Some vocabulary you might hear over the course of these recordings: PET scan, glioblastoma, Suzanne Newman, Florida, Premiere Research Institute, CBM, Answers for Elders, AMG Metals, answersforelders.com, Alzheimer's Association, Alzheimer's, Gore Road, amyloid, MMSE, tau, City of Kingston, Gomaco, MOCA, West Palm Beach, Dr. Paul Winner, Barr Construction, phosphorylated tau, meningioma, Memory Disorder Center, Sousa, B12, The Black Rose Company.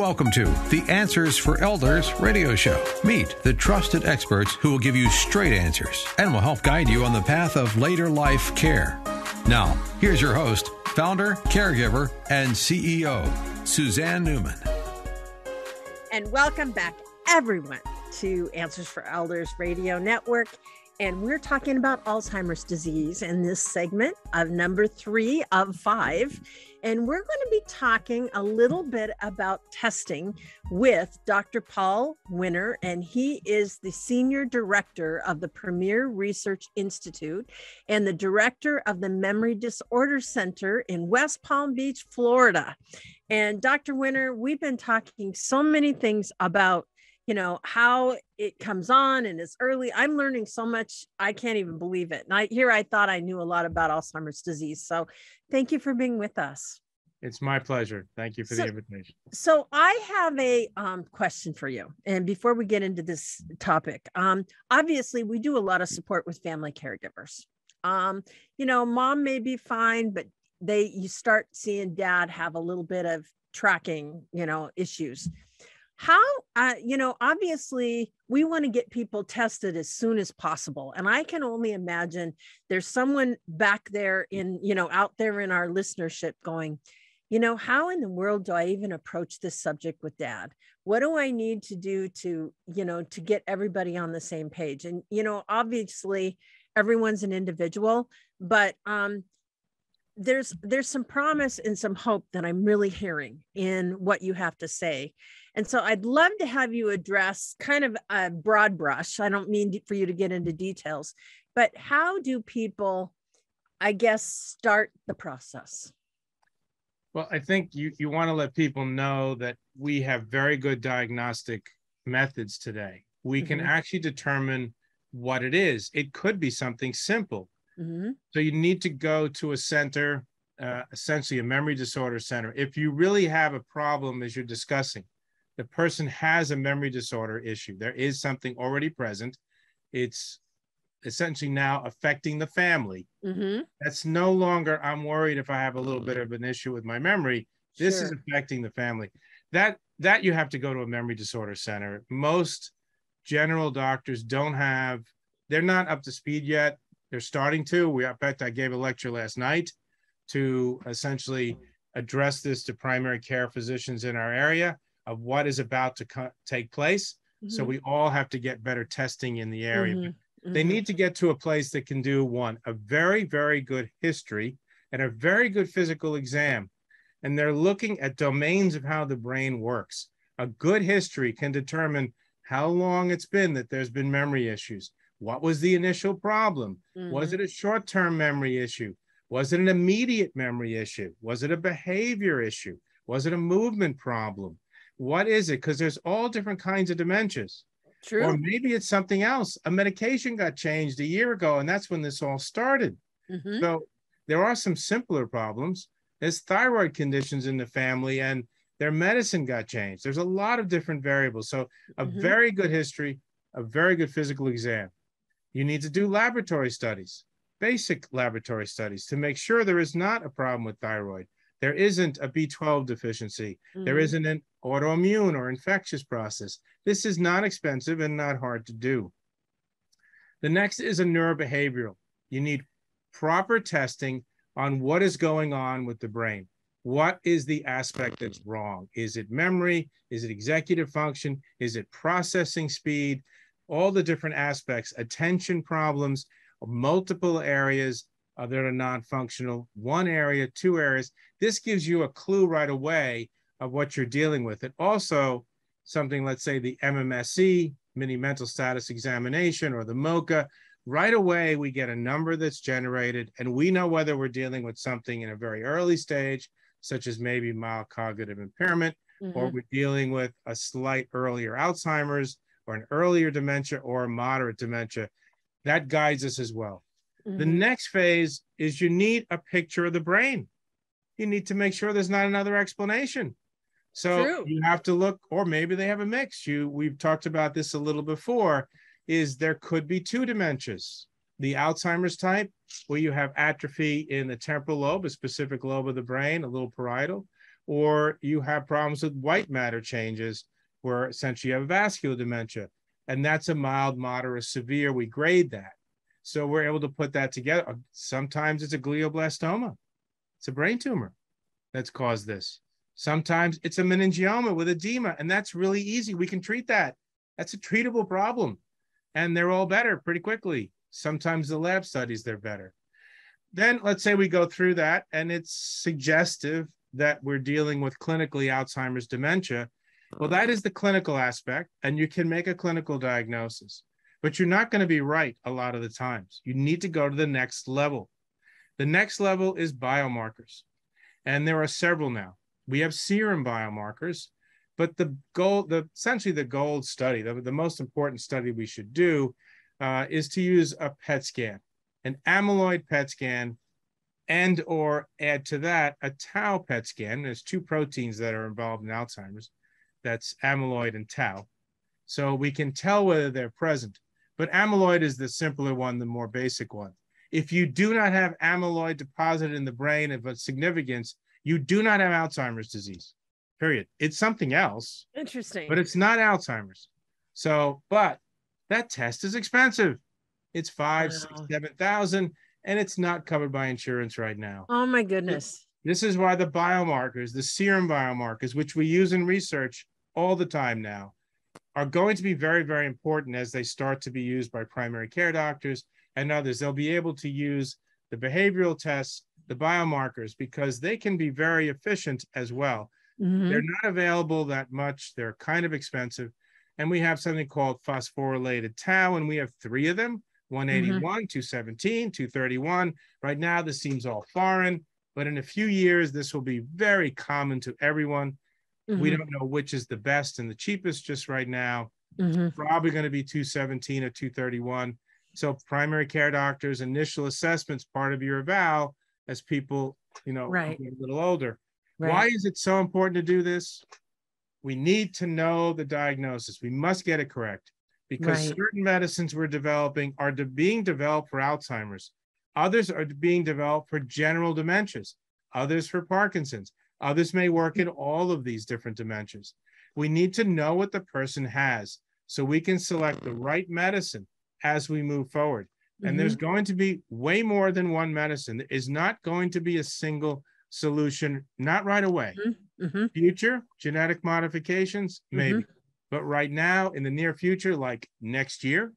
Welcome to the Answers for Elders radio show. Meet the trusted experts who will give you straight answers and will help guide you on the path of later life care. Now, here's your host, founder, caregiver, and CEO, Suzanne Newman. And welcome back, everyone, to Answers for Elders radio network. And we're talking about Alzheimer's disease in this segment of number 3 of 5. And we're going to be talking a little bit about testing with Dr. Paul Winner. And he is the senior director of the Premiere Research Institute and the director of the Memory Disorder Center in West Palm Beach, Florida. And Dr. Winner, we've been talking so many things about how it comes on and it's early. I'm learning so much. I can't even believe it. And I thought I knew a lot about Alzheimer's disease. So thank you for being with us. It's my pleasure. Thank you for the invitation. So I have a question for you. And before we get into this topic, obviously we do a lot of support with family caregivers. Mom may be fine, but you start seeing dad have a little bit of tracking, issues. How, obviously we want to get people tested as soon as possible. And I can only imagine there's someone back there out there in our listenership going, how in the world do I even approach this subject with dad? What do I need to do to get everybody on the same page? And, obviously everyone's an individual, but, there's some promise and some hope that I'm really hearing in what you have to say. And so I'd love to have you address kind of a broad brush. I don't mean for you to get into details, but how do people, I guess, start the process? Well, I think you want to let people know that we have very good diagnostic methods today. We can actually determine what it is. It could be something simple. Mm-hmm. So you need to go to a center, essentially a memory disorder center. If you really have a problem, as you're discussing, the person has a memory disorder issue. There is something already present. It's essentially now affecting the family. Mm-hmm. That's no longer, I'm worried if I have a little bit of an issue with my memory. This is affecting the family. That you have to go to a memory disorder center. Most general doctors they're not up to speed yet. They're starting to. In fact, I gave a lecture last night to essentially address this to primary care physicians in our area of what is about to take place. Mm-hmm. So we all have to get better testing in the area. Mm-hmm. They need to get to a place that can do a very, very good history and a very good physical exam. And they're looking at domains of how the brain works. A good history can determine how long it's been that there's been memory issues. What was the initial problem? Mm-hmm. Was it a short-term memory issue? Was it an immediate memory issue? Was it a behavior issue? Was it a movement problem? What is it? Because there's all different kinds of dementias. True. Or maybe it's something else. A medication got changed a year ago, and that's when this all started. Mm-hmm. So there are some simpler problems. There's thyroid conditions in the family, and their medicine got changed. There's a lot of different variables. So a very good history, a very good physical exam. You need to do laboratory studies, basic laboratory studies, to make sure there is not a problem with thyroid. There isn't a B12 deficiency. Mm-hmm. There isn't an autoimmune or infectious process. This is not expensive and not hard to do. The next is a neurobehavioral. You need proper testing on what is going on with the brain. What is the aspect that's wrong? Is it memory? Is it executive function? Is it processing speed? All the different aspects, attention problems, multiple areas that are non-functional, 1 area, 2 areas. This gives you a clue right away of what you're dealing with. And also something, let's say the MMSE, mini mental status examination, or the MOCA, right away we get a number that's generated and we know whether we're dealing with something in a very early stage, such as maybe mild cognitive impairment, or we're dealing with a slight earlier Alzheimer's, or an earlier dementia, or moderate dementia. That guides us as well. Mm-hmm. The next phase is you need a picture of the brain. You need to make sure there's not another explanation. So you have to look, or maybe they have a mix. We've talked about this a little before, is there could be 2 dementias. The Alzheimer's type, where you have atrophy in the temporal lobe, a specific lobe of the brain, a little parietal, or you have problems with white matter changes where essentially you have vascular dementia. And that's a mild, moderate, severe. We grade that. So we're able to put that together. Sometimes it's a glioblastoma. It's a brain tumor that's caused this. Sometimes it's a meningioma with edema, and that's really easy. We can treat that. That's a treatable problem. And they're all better pretty quickly. Sometimes the lab studies, they're better. Then let's say we go through that, and it's suggestive that we're dealing with clinically Alzheimer's dementia. Well, that is the clinical aspect, and you can make a clinical diagnosis, but you're not going to be right a lot of the times. You need to go to the next level. The next level is biomarkers, and there are several now. We have serum biomarkers, but the goal, essentially the gold study, the most important study we should do is to use a PET scan, an amyloid PET scan, and or add to that a tau PET scan. There's two proteins that are involved in Alzheimer's. That's amyloid and tau. So we can tell whether they're present. But amyloid is the simpler one, the more basic one. If you do not have amyloid deposited in the brain of a significance, you do not have Alzheimer's disease, period. It's something else. Interesting. But it's not Alzheimer's. So, but that test is expensive. It's $5,000, $6,000, $7,000, and it's not covered by insurance right now. Oh, my goodness. This is why the biomarkers, the serum biomarkers, which we use in research all the time now, are going to be very, very important as they start to be used by primary care doctors and others. They'll be able to use the behavioral tests, the biomarkers, because they can be very efficient as well. Mm-hmm. They're not available that much. They're kind of expensive. And we have something called phosphorylated tau, and we have three of them, 181, mm-hmm. 217, 231. Right now, this seems all foreign, but in a few years, this will be very common to everyone. Mm-hmm. We don't know which is the best and the cheapest just right now. Mm-hmm. Probably going to be 217 or 231. So primary care doctors, initial assessments, part of your eval as people, you know, get a little older. Right. Why is it so important to do this? We need to know the diagnosis. We must get it correct because certain medicines we're developing are being developed for Alzheimer's. Others are being developed for general dementias, others for Parkinson's. Others may work in all of these different dementias. We need to know what the person has so we can select the right medicine as we move forward. And there's going to be way more than one medicine. There is not going to be a single solution, not right away. Future, genetic modifications, maybe. But right now, in the near future, like next year,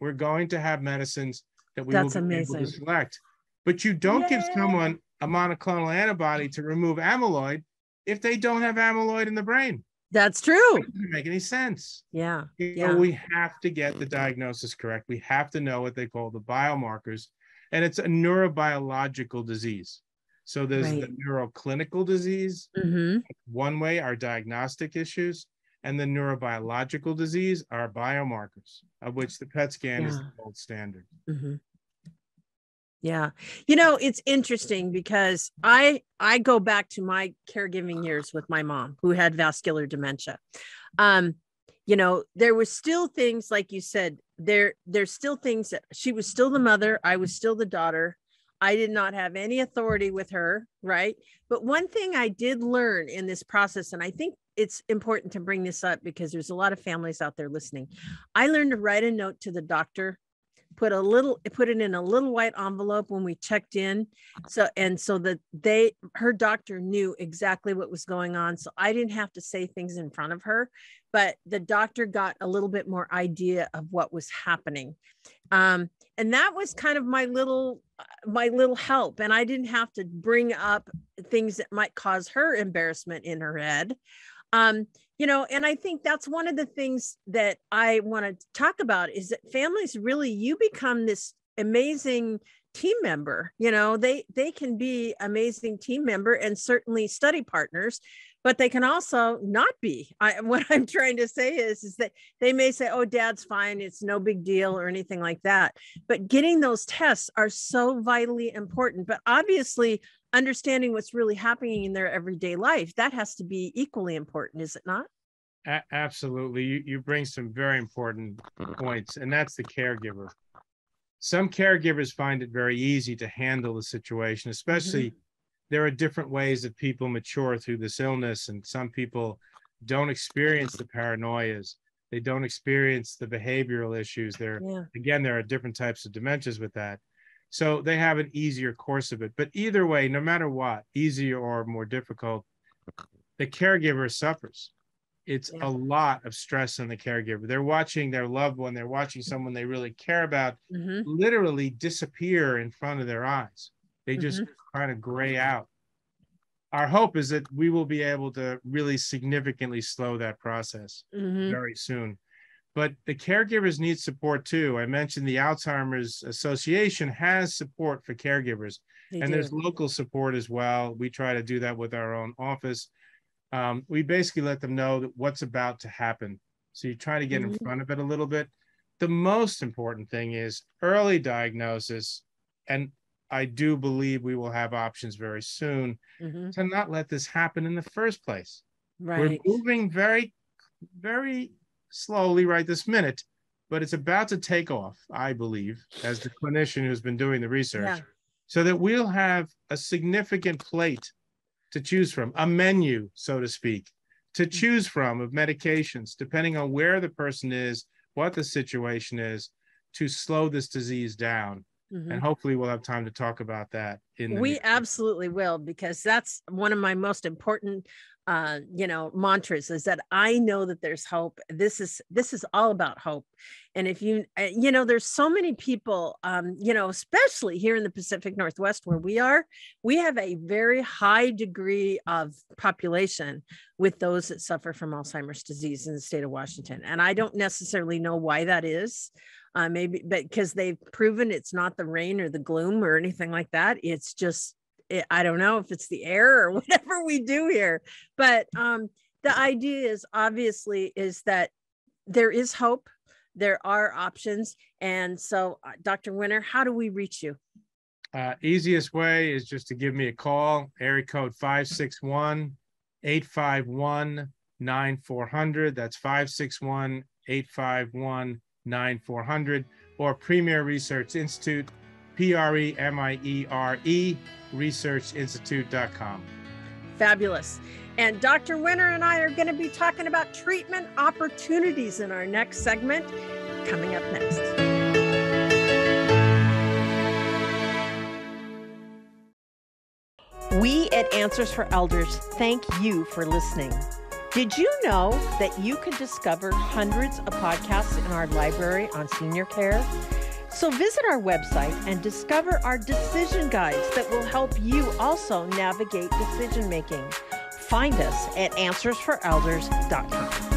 we're going to have medicines that we will be able to select. But you don't give someone a monoclonal antibody to remove amyloid if they don't have amyloid in the brain. That's true. It doesn't make any sense. Yeah. So we have to get the diagnosis correct. We have to know what they call the biomarkers. And it's a neurobiological disease. So there's the neuroclinical disease, one way, our diagnostic issues, and the neurobiological disease are biomarkers, of which the PET scan is the gold standard. Yeah. You know, it's interesting because I go back to my caregiving years with my mom who had vascular dementia. You know, there were still things, like you said, there's still things that she was still the mother. I was still the daughter. I did not have any authority with her. Right. But one thing I did learn in this process, and I think it's important to bring this up because there's a lot of families out there listening. I learned to write a note to the doctor, put it in a little white envelope when we checked in. So that her doctor knew exactly what was going on. So I didn't have to say things in front of her, but the doctor got a little bit more idea of what was happening. And that was kind of my little help. And I didn't have to bring up things that might cause her embarrassment in her head. You know, and I think that's one of the things that I want to talk about is that families really, you become this amazing team member. You know, they can be amazing team member and certainly study partners, but they can also not be. What I'm trying to say is that they may say, oh, dad's fine, it's no big deal or anything like that. But getting those tests are so vitally important, but obviously understanding what's really happening in their everyday life, that has to be equally important, is it not? Absolutely. You bring some very important points, and that's the caregiver. Some caregivers find it very easy to handle the situation, especially there are different ways that people mature through this illness, and some people don't experience the paranoias. They don't experience the behavioral issues. Again, there are different types of dementias with that. So they have an easier course of it. But either way, no matter what, easier or more difficult, the caregiver suffers. It's a lot of stress on the caregiver. They're watching their loved one, they're watching someone they really care about literally disappear in front of their eyes. They just kind of gray out. Our hope is that we will be able to really significantly slow that process very soon. But the caregivers need support too. I mentioned the Alzheimer's Association has support for caregivers, there's local support as well. We try to do that with our own office. We basically let them know that what's about to happen. So you try to get in front of it a little bit. The most important thing is early diagnosis, and I do believe we will have options very soon to not let this happen in the first place. Right. We're moving very, very slowly right this minute, but it's about to take off, I believe, as the clinician who's been doing the research, so that we'll have a significant plate to choose from, a menu, so to speak, to choose from of medications, depending on where the person is, what the situation is, to slow this disease down. And hopefully we'll have time to talk about that. We absolutely will, because that's one of my most important, you know, mantras, is that I know that there's hope. This is all about hope. And if you, you know, there's so many people, you know, especially here in the Pacific Northwest where we are, we have a very high degree of population with those that suffer from Alzheimer's disease in the state of Washington. And I don't necessarily know why that is. Maybe, but because they've proven it's not the rain or the gloom or anything like that. It's just, I don't know if it's the air or whatever we do here. But the idea is obviously is that there is hope, there are options. And so Dr. Winner, how do we reach you? Easiest way is just to give me a call, area code 561-851-9400. That's 561-851-9400, or Premiere Research Institute, Premiere, researchinstitute.com. Fabulous. And Dr. Winner and I are going to be talking about treatment opportunities in our next segment, coming up next. We at Answers for Elders thank you for listening. Did you know that you can discover hundreds of podcasts in our library on senior care? So visit our website and discover our decision guides that will help you also navigate decision making. Find us at answersforelders.com.